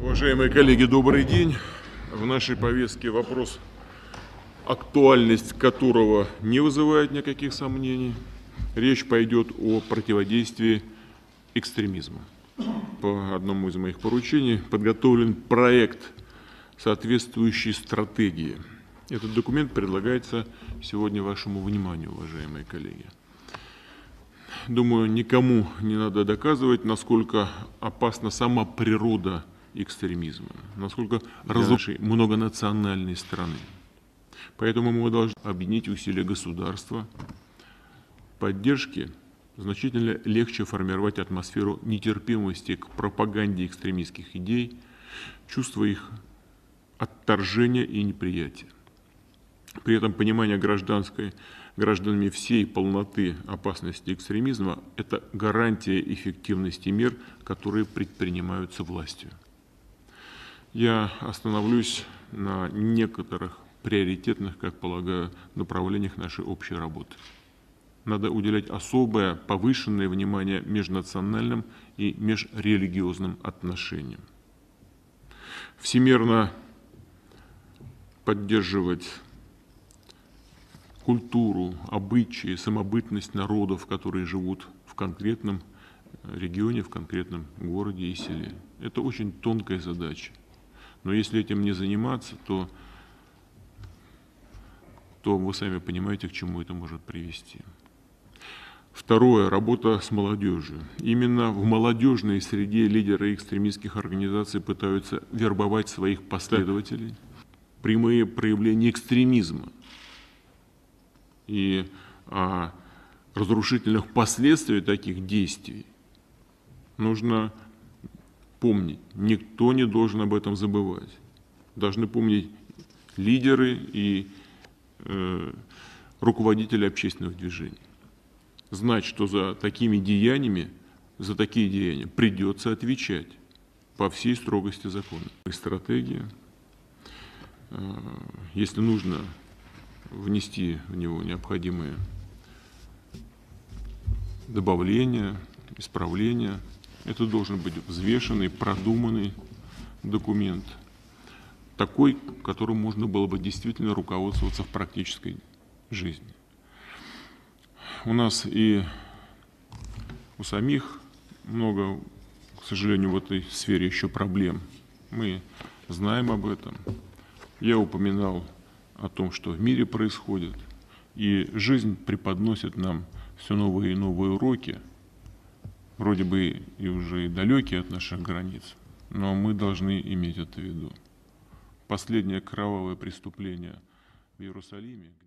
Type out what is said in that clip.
Уважаемые коллеги, добрый день. В нашей повестке вопрос, актуальность которого не вызывает никаких сомнений. Речь пойдет о противодействии экстремизму. По одному из моих поручений подготовлен проект соответствующей стратегии. Этот документ предлагается сегодня вашему вниманию, уважаемые коллеги. Думаю, никому не надо доказывать, насколько опасна сама природа экстремизма, насколько разрушена многонациональной страны. Поэтому мы должны объединить усилия государства, поддержки. Значительно легче формировать атмосферу нетерпимости к пропаганде экстремистских идей, чувство их отторжения и неприятия. При этом понимание гражданами всей полноты опасности экстремизма – это гарантия эффективности мер, которые предпринимаются властью. Я остановлюсь на некоторых приоритетных, как полагаю, направлениях нашей общей работы. Надо уделять особое, повышенное внимание межнациональным и межрелигиозным отношениям. Всемирно поддерживать культуру, обычаи, самобытность народов, которые живут в конкретном регионе, в конкретном городе и селе. Это очень тонкая задача. Но если этим не заниматься, то вы сами понимаете, к чему это может привести. Второе. Работа с молодежью. Именно в молодежной среде лидеры экстремистских организаций пытаются вербовать своих последователей. Прямые проявления экстремизма и о разрушительных последствиях таких действий нужно помнить. Никто не должен об этом забывать. Должны помнить лидеры и руководители общественных движений. Знать, что за такие деяния придется отвечать по всей строгости закона. Стратегия, если нужно, внести в него необходимые добавления, исправления, это должен быть взвешенный, продуманный документ, такой, которым можно было бы действительно руководствоваться в практической жизни. У нас и у самих много, к сожалению, в этой сфере еще проблем. Мы знаем об этом. Я упоминал о том, что в мире происходит. И жизнь преподносит нам все новые и новые уроки, вроде бы и уже далекие от наших границ, но мы должны иметь это в виду. Последнее кровавое преступление в Иерусалиме...